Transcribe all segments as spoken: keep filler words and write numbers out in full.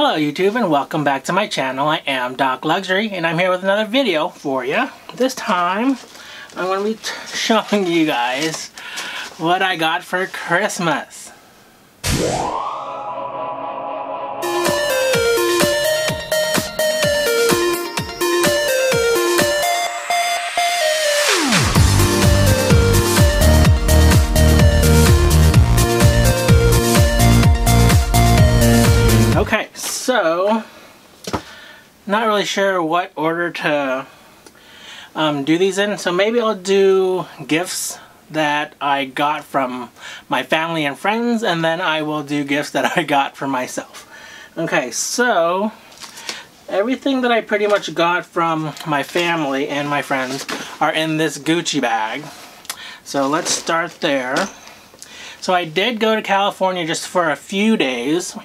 Hello YouTube and welcome back to my channel. I am Doc Luxury and I'm here with another video for you. This time I'm going to be showing you guys what I got for Christmas. Okay, so, not really sure what order to um, do these in, so maybe I'll do gifts that I got from my family and friends, and then I will do gifts that I got for myself. Okay, so, everything that I pretty much got from my family and my friends are in this Gucci bag. So let's start there. So I did go to California just for a few days.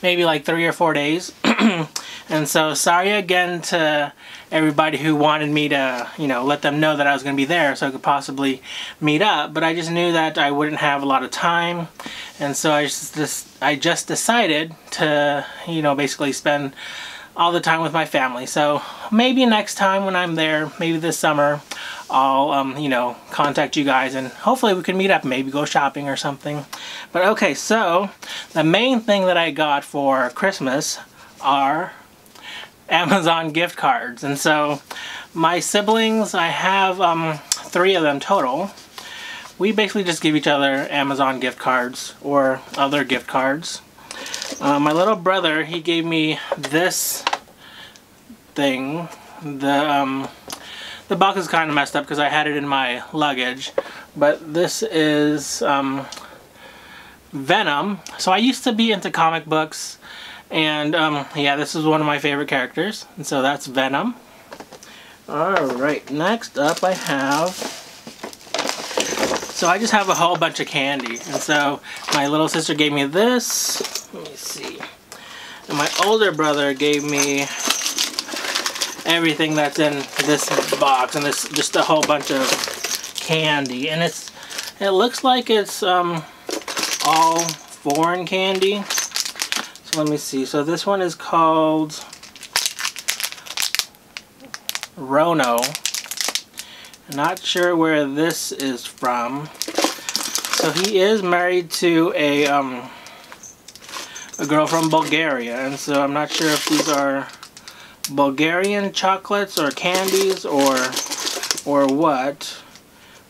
Maybe like three or four days. And so sorry again to everybody who wanted me to, you know, let them know that I was going to be there so I could possibly meet up. But I just knew that I wouldn't have a lot of time. And so I just, I just decided to, you know, basically spend all the time with my family. So maybe next time when I'm there, maybe this summer, I'll, um, you know, contact you guys and hopefully we can meet up, maybe go shopping or something. But okay, so the main thing that I got for Christmas are Amazon gift cards. And so my siblings, I have um, three of them total. We basically just give each other Amazon gift cards or other gift cards. Uh, my little brother, he gave me this thing, the... Um, The box is kind of messed up because I had it in my luggage, but this is um, Venom. So I used to be into comic books, and um, yeah, this is one of my favorite characters, and so that's Venom. Alright, next up I have, so I just have a whole bunch of candy, and so my little sister gave me this, let me see, and my older brother gave me everything that's in this box, and this just a whole bunch of candy, and it's it looks like it's um all foreign candy. So let me see. So this one is called Rono. Not sure where this is from. So he is married to a um a girl from Bulgaria, and so I'm not sure if these are Bulgarian chocolates or candies or or what,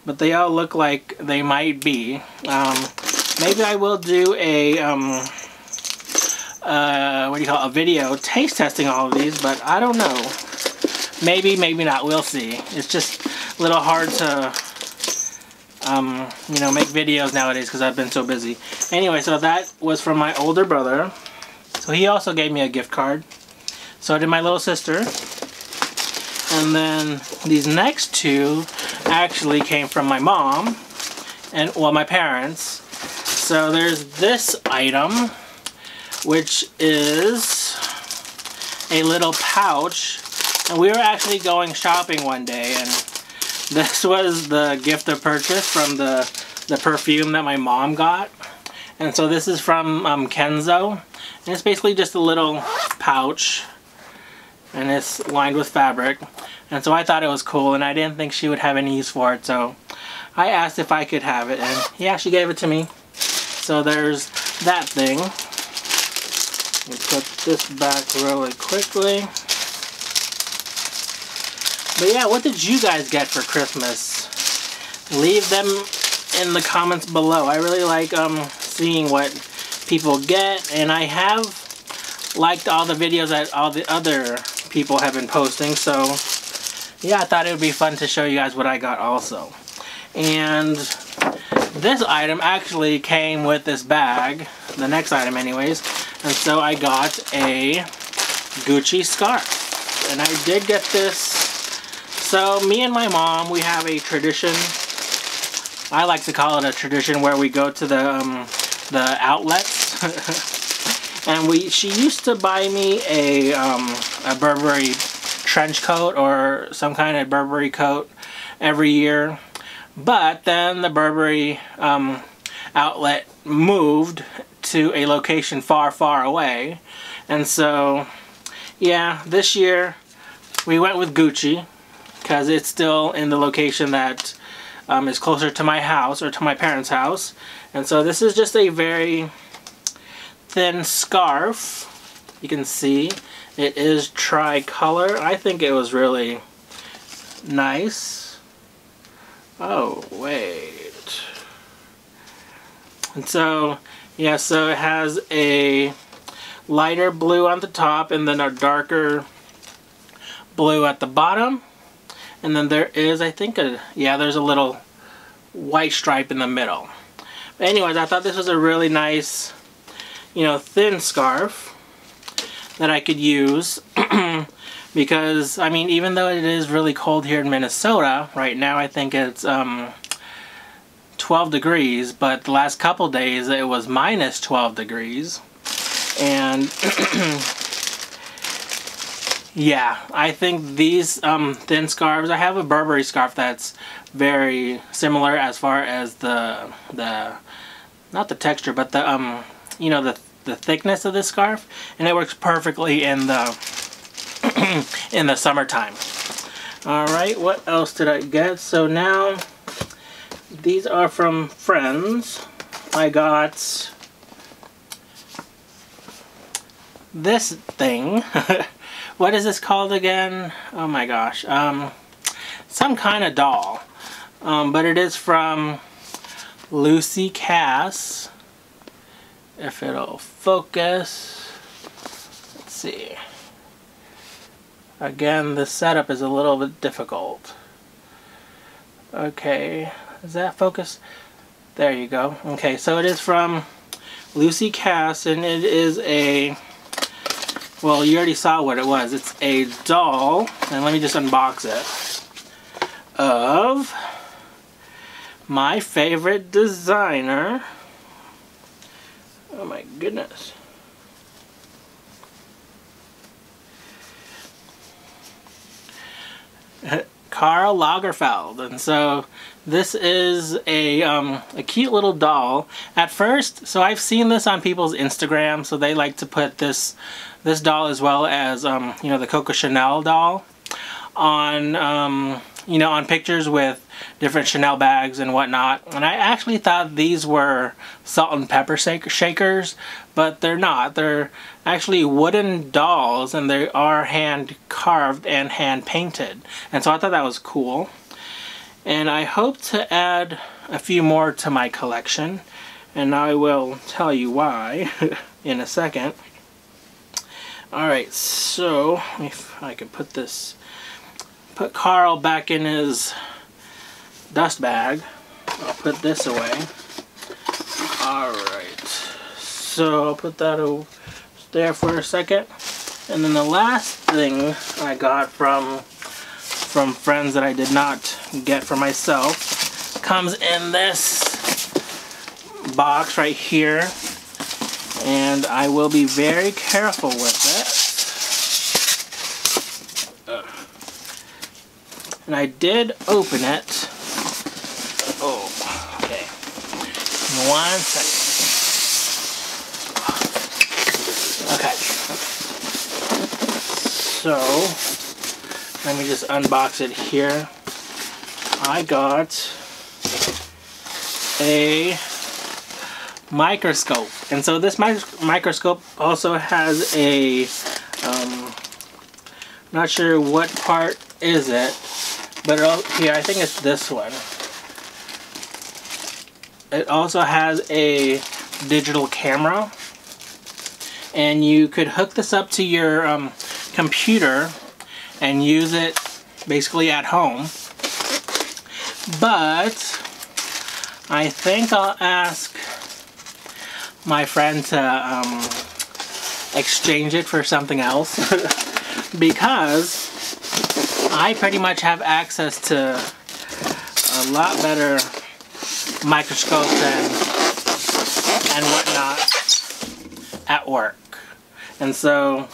but they all look like they might be. Um, maybe I will do a um, uh, what do you call it? A video taste testing all of these, but I don't know. Maybe, maybe not. We'll see. It's just a little hard to um, you know, make videos nowadays because I've been so busy. Anyway, so that was from my older brother. So he also gave me a gift card. So did my little sister. And then these next two actually came from my mom and, well, my parents. So there's this item, which is a little pouch. And we were actually going shopping one day, and this was the gift of purchase from the, the perfume that my mom got. And so this is from um, Kenzo. And it's basically just a little pouch, and it's lined with fabric, and so I thought it was cool, and I didn't think she would have any use for it, so I asked if I could have it, and yeah, she gave it to me. So there's that thing. Let me put this back really quickly. But yeah, what did you guys get for Christmas? Leave them in the comments below. I really like um, seeing what people get, and I have liked all the videos that all the other people have been posting, so yeah, I thought it would be fun to show you guys what I got also. And this item actually came with this bag, the next item anyways, and so I got a Gucci scarf, and I did get this. So me and my mom, we have a tradition, I like to call it a tradition, where we go to the um, the outlets. And we, she used to buy me a, um, a Burberry trench coat or some kind of Burberry coat every year. But then the Burberry um, outlet moved to a location far, far away. And so, yeah, this year we went with Gucci because it's still in the location that um, is closer to my house, or to my parents' house. And so this is just a very thin scarf. You can see it is tricolor. I think it was really nice. Oh, wait. And so, yeah, so it has a lighter blue on the top and then a darker blue at the bottom. And then there is, I think, a, yeah, there's a little white stripe in the middle. But anyways, I thought this was a really nice, you know, thin scarf that I could use because, I mean, even though it is really cold here in Minnesota, right now I think it's um, twelve degrees, but the last couple days it was minus twelve degrees. And yeah, I think these um, thin scarves, I have a Burberry scarf that's very similar as far as the, the not the texture, but the, um, you know, the the thickness of this scarf, and it works perfectly in the in the summertime. Alright, what else did I get? So now these are from Friends. I got this thing. What is this called again? Oh my gosh. Um, some kind of doll. Um, but it is from Lucy Cass. If it'll focus, let's see. Again, the setup is a little bit difficult. Okay, is that focus? There you go. Okay, so it is from Lucy Cass, and it is a, well, you already saw what it was. It's a doll, and let me just unbox it, of my favorite designer. Oh my goodness. Karl Lagerfeld. And so this is a, um, a cute little doll. At first, so I've seen this on people's Instagram, so they like to put this this doll as well as um, you know, the Coco Chanel doll on um, you know, on pictures with different Chanel bags and whatnot. And I actually thought these were salt and pepper shakers, but they're not. They're actually wooden dolls, and they are hand carved and hand painted. And so I thought that was cool. And I hope to add a few more to my collection. And I will tell you why in a second. Alright, so if I could put this, put Karl back in his dust bag. I'll put this away. Alright, so I'll put that over there for a second. And then the last thing I got from from Friends that I did not get for myself comes in this box right here, and I will be very careful with it. And I did open it. Oh, okay. One second. Okay. So, let me just unbox it here. I got a microscope. And so this mi microscope also has a, um, I'm not sure what part is it. But here, I think it's this one. It also has a digital camera, and you could hook this up to your um, computer and use it basically at home. But I think I'll ask my friend to um, exchange it for something else because I pretty much have access to a lot better microscopes and, and whatnot at work. And so,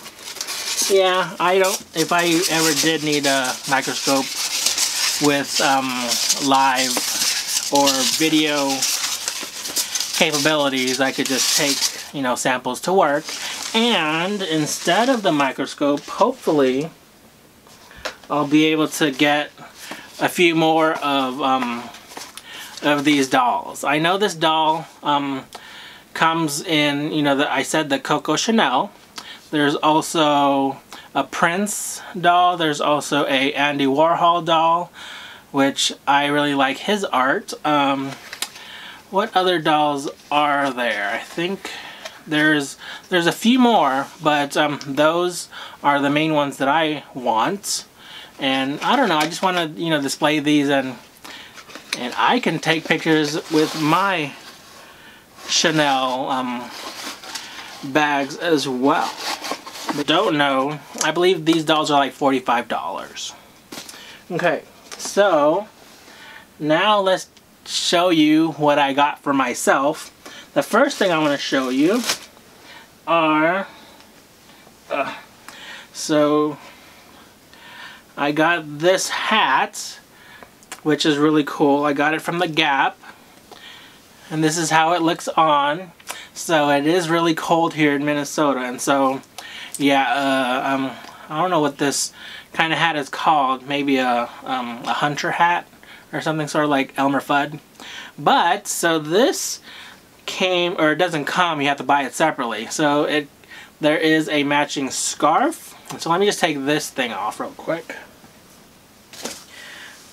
yeah, I don't, if I ever did need a microscope with um, live or video capabilities, I could just take you know, samples to work. And instead of the microscope, hopefully I'll be able to get a few more of um, of these dolls. I know this doll um, comes in, you know, the, I said the Coco Chanel. There's also a Prince doll. There's also a Andy Warhol doll, which I really like his art. Um, what other dolls are there? I think there's there's a few more, but um, those are the main ones that I want. And I don't know, I just want to, you know, display these, and and I can take pictures with my Chanel um, bags as well. I don't know. I believe these dolls are like forty-five dollars. Okay, so now let's show you what I got for myself. The first thing I want to show you are uh, so I got this hat, which is really cool. I got it from the Gap, and this is how it looks on. So it is really cold here in Minnesota, and so yeah, uh, um, I don't know what this kind of hat is called. Maybe a um, a hunter hat or something, sort of like Elmer Fudd. But so this came, or it doesn't come. You have to buy it separately. So it there is a matching scarf. So let me just take this thing off real quick.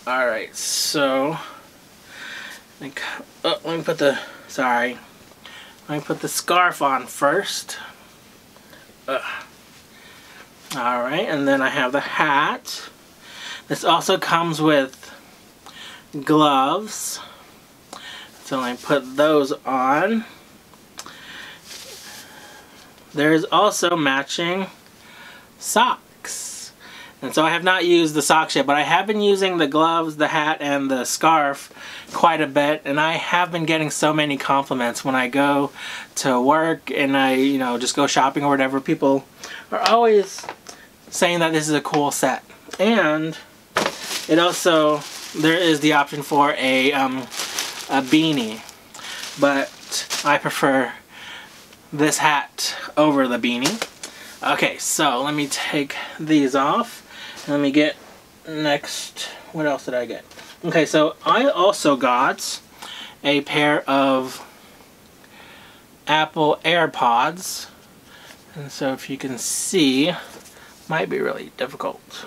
Alright, so I think, oh, let me put the sorry let me put the scarf on first. Alright, and then I have the hat. This also comes with gloves, so let me put those on. There is also matching socks, and so I have not used the socks yet, but I have been using the gloves, the hat, and the scarf quite a bit, and I have been getting so many compliments when I go to work and I, you know, just go shopping or whatever. People are always saying that this is a cool set, and it also, there is the option for a um, a beanie, but I prefer this hat over the beanie. Okay, so let me take these off. Let me get next. What else did I get? Okay, so I also got a pair of Apple AirPods. And so if you can see, might be really difficult.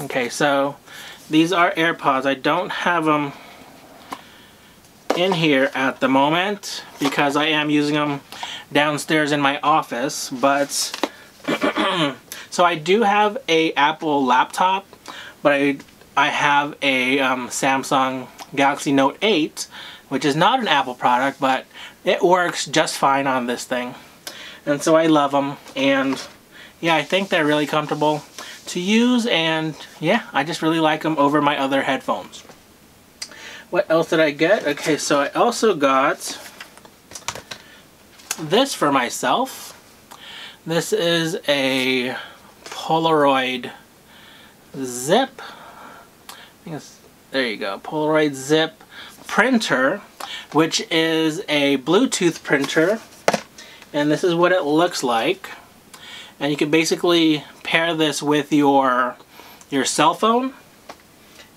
Okay, so these are AirPods. I don't have them in here at the moment because I am using them downstairs in my office, but so I do have a Apple laptop, but I I have a um, Samsung Galaxy Note eight, which is not an Apple product, but it works just fine on this thing, and so I love them. And yeah, I think they're really comfortable to use, and yeah, I just really like them over my other headphones. What else did I get? Okay, so I also got this for myself. This is a Polaroid Zip. I think it's, there you go, Polaroid Zip printer, which is a Bluetooth printer, and this is what it looks like. And you can basically pair this with your your cell phone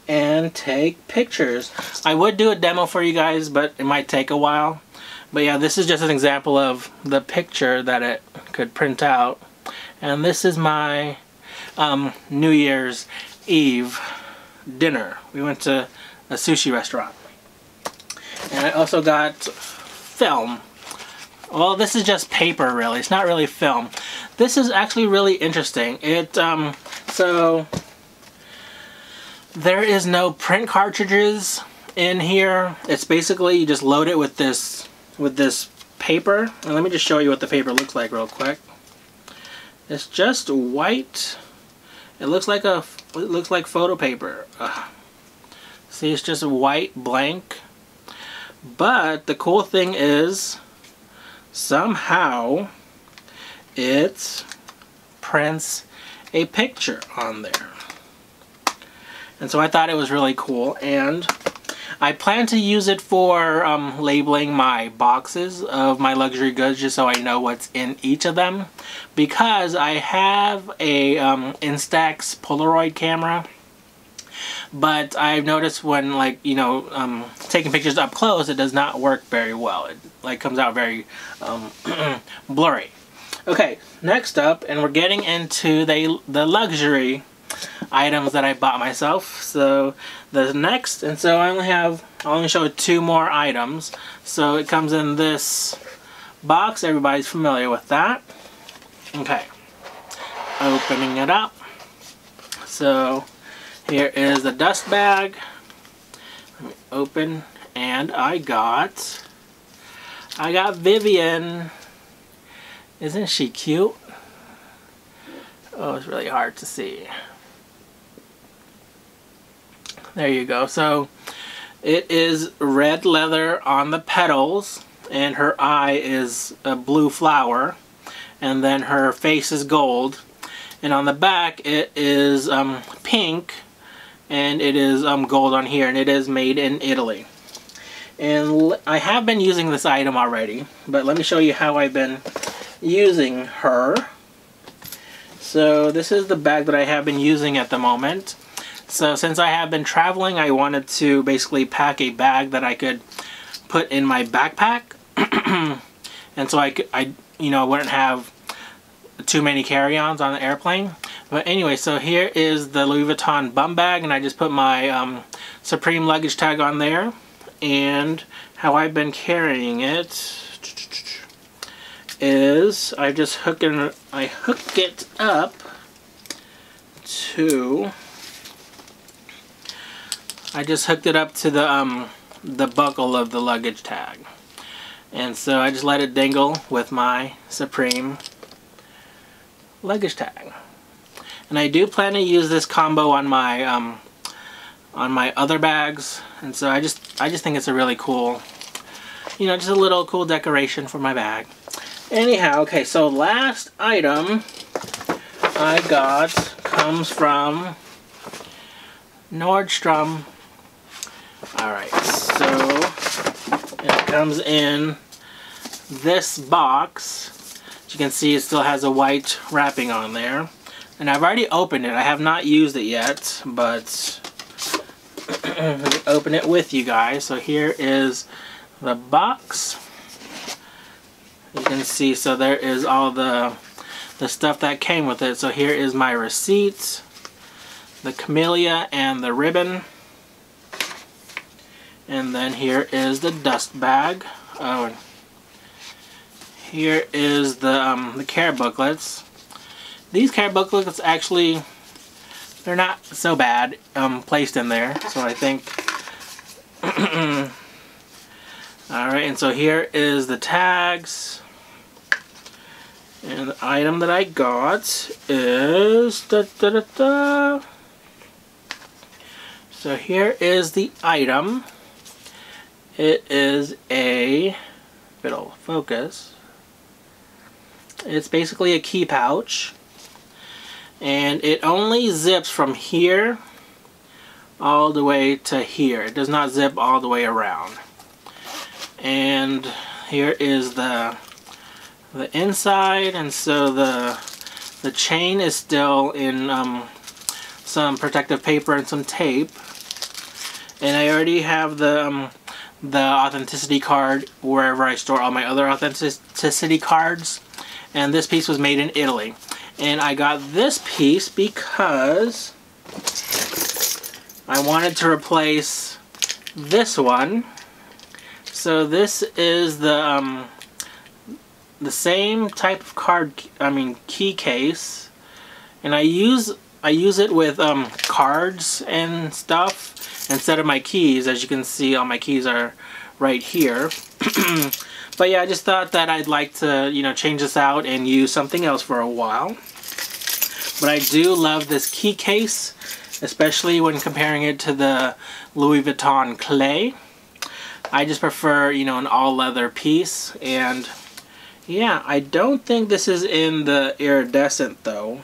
and take pictures. I would do a demo for you guys, but it might take a while. But yeah, this is just an example of the picture that it could print out. And this is my um, New Year's Eve dinner. We went to a sushi restaurant. And I also got film. Well, this is just paper, really. It's not really film. This is actually really interesting. It, um, so there is no print cartridges in here. It's basically, you just load it with this with this paper, and let me just show you what the paper looks like real quick. It's just white. It looks like a it looks like photo paper. Ugh. See, it's just white blank. But the cool thing is, somehow it prints a picture on there. And so I thought it was really cool, and I plan to use it for um, labeling my boxes of my luxury goods, just so I know what's in each of them, because I have a um, Instax Polaroid camera. But I've noticed when, like, you know, um, taking pictures up close, it does not work very well. It, like, comes out very um, blurry. Okay, next up, and we're getting into the, the luxury items that I bought myself. So, the next, and so I only have, I'll only show two more items. So, it comes in this box. Everybody's familiar with that. Okay. Opening it up. So... here is the dust bag. Let me open, and I got, I got Vivian. Isn't she cute? Oh, it's really hard to see. There you go. So, it is red leather on the petals, and her eye is a blue flower, and then her face is gold, and on the back it is um, pink. And it is um, gold on here, and it is made in Italy. And I have been using this item already, but let me show you how I've been using her. So this is the bag that I have been using at the moment. So since I have been traveling, I wanted to basically pack a bag that I could put in my backpack. And so I, could, I, you know, wouldn't have too many carry-ons on the airplane. But anyway, so here is the Louis Vuitton bum bag, and I just put my um, Supreme luggage tag on there, and how I've been carrying it is I just hook it, I hook it up to, I just hooked it up to the um, the buckle of the luggage tag, and so I just let it dangle with my Supreme luggage tag. And I do plan to use this combo on my um, on my other bags, and so I just I just think it's a really cool, you know, just a little cool decoration for my bag. Anyhow, okay, so last item I got comes from Nordstrom. All right, so it comes in this box. As you can see, it still has a white wrapping on there. And I've already opened it. I have not used it yet, but let me open it with you guys. So here is the box. You can see, so there is all the, the stuff that came with it. So here is my receipt, the camellia, and the ribbon. And then here is the dust bag. Oh, and here is the, um, the care booklets. These care booklets actually, they're not so bad um, placed in there, so I think. Alright, and so here is the tags. And the item that I got is... Da, da, da, da. So here is the item. It is a... if it'll focus. It's basically a key pouch. And it only zips from here all the way to here. It does not zip all the way around. And here is the the inside, and so the the chain is still in um, some protective paper and some tape. And I already have the um, the authenticity card wherever I store all my other authenticity cards. And this piece was made in Italy. And I got this piece because I wanted to replace this one. So this is the um, the same type of card, I mean key case, and I use I use it with um, cards and stuff instead of my keys. As you can see, all my keys are right here. But yeah, I just thought that I'd like to, you know, change this out and use something else for a while. But I do love this key case, especially when comparing it to the Louis Vuitton clay. I just prefer, you know, an all-leather piece. And, yeah, I don't think this is in the iridescent, though.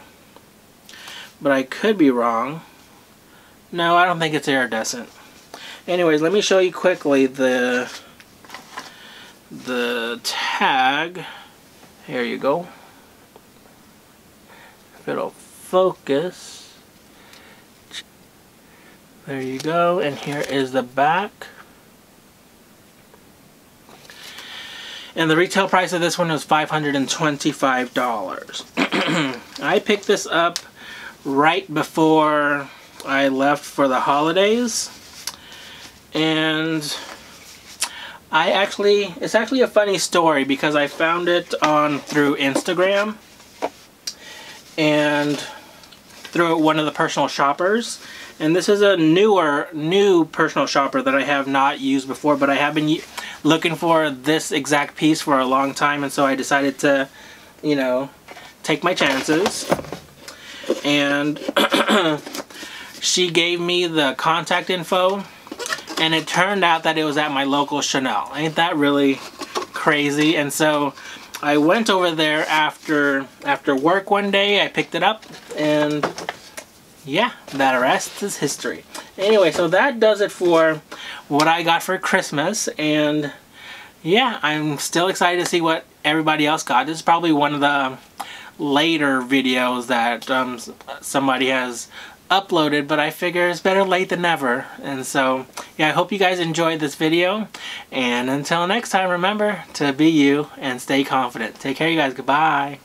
But I could be wrong. No, I don't think it's iridescent. Anyways, let me show you quickly the the tag. Here you go. If it'll focus. There you go. And here is the back. And the retail price of this one was five hundred twenty-five dollars. I picked this up right before I left for the holidays. And I actually, it's actually a funny story because I found it on through Instagram and through one of the personal shoppers. And this is a newer, new personal shopper that I have not used before, but I have been looking for this exact piece for a long time, and so I decided to, you know, take my chances. And she gave me the contact info, and it turned out that it was at my local Chanel. Ain't that really crazy? And so I went over there after after work one day. I picked it up, and yeah, that rest is history. Anyway, so that does it for what I got for Christmas. And yeah, I'm still excited to see what everybody else got. This is probably one of the later videos that um, somebody has uploaded, but I figure it's better late than never. And so yeah, I hope you guys enjoyed this video, and until next time, remember to be you and stay confident. Take care, you guys. Goodbye.